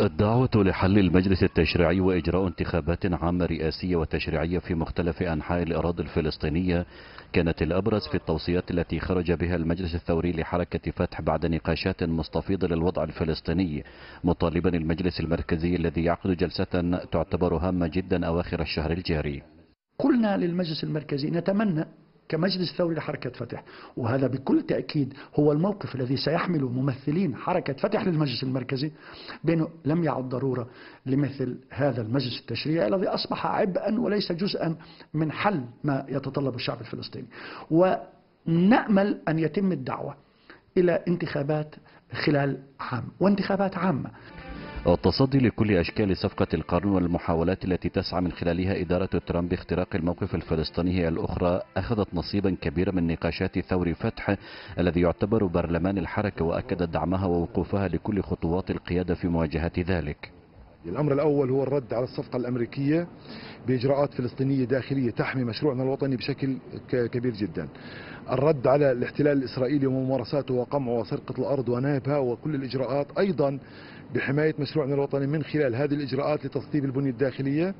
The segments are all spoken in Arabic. الدعوة لحل المجلس التشريعي وإجراء انتخابات عامة رئاسية وتشريعية في مختلف أنحاء الأراضي الفلسطينية كانت الأبرز في التوصيات التي خرج بها المجلس الثوري لحركة فتح بعد نقاشات مستفيضة للوضع الفلسطيني، مطالبا المجلس المركزي الذي يعقد جلسة تعتبر هامة جدا أواخر الشهر الجاري. قلنا للمجلس المركزي نتمنى كمجلس ثوري لحركة فتح، وهذا بكل تأكيد هو الموقف الذي سيحمله ممثلين حركة فتح للمجلس المركزي، بأنه لم يعد ضرورة لمثل هذا المجلس التشريعي الذي أصبح عبئا وليس جزءا من حل ما يتطلب الشعب الفلسطيني. ونأمل أن يتم الدعوة إلى انتخابات خلال عام وانتخابات عامة. التصدي لكل أشكال صفقة القرن والمحاولات التي تسعى من خلالها إدارة ترامب اختراق الموقف الفلسطيني الأخرى أخذت نصيبا كبيرا من نقاشات ثور فتح الذي يعتبر برلمان الحركة، وأكدت دعمها ووقوفها لكل خطوات القيادة في مواجهة ذلك. الأمر الأول هو الرد على الصفقة الأمريكية بإجراءات فلسطينية داخلية تحمي مشروعنا الوطني بشكل كبير جدا. الرد على الاحتلال الإسرائيلي وممارساته وقمعه وسرقة الأرض ونهبها وكل الإجراءات، أيضا بحماية مشروعنا الوطني من خلال هذه الإجراءات لتسطيب البنية الداخلية.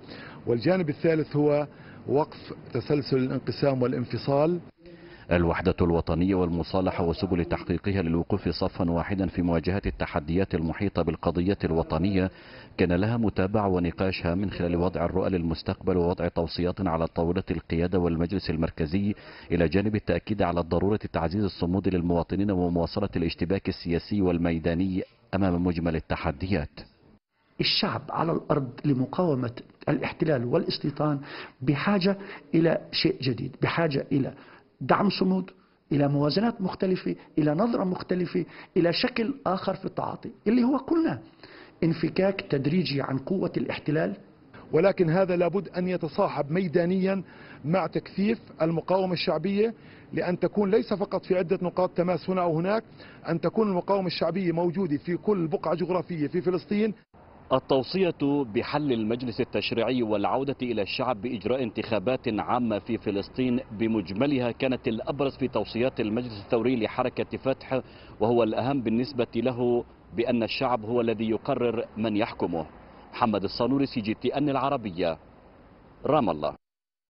والجانب الثالث هو وقف تسلسل الانقسام والانفصال. الوحدة الوطنية والمصالحة وسبل تحقيقها للوقوف صفا واحدا في مواجهة التحديات المحيطة بالقضية الوطنية كان لها متابعة ونقاشها من خلال وضع الرؤى للمستقبل ووضع توصيات على طاولة القيادة والمجلس المركزي، إلى جانب التأكيد على ضرورة تعزيز الصمود للمواطنين ومواصلة الاشتباك السياسي والميداني أمام مجمل التحديات. الشعب على الأرض لمقاومة الاحتلال والاستيطان بحاجة إلى شيء جديد، بحاجة إلى دعم صمود، إلى موازنات مختلفة، إلى نظرة مختلفة، إلى شكل آخر في التعاطي اللي هو قلنا انفكاك تدريجي عن قوة الاحتلال، ولكن هذا لابد أن يتصاحب ميدانيا مع تكثيف المقاومة الشعبية، لأن تكون ليس فقط في عدة نقاط تماس هنا أو هناك، أن تكون المقاومة الشعبية موجودة في كل بقعة جغرافية في فلسطين. التوصية بحل المجلس التشريعي والعودة إلى الشعب بإجراء انتخابات عامة في فلسطين بمجملها كانت الأبرز في توصيات المجلس الثوري لحركة فتح، وهو الأهم بالنسبة له بأن الشعب هو الذي يقرر من يحكمه. محمد الصنوبري، CGTN العربية، رام الله.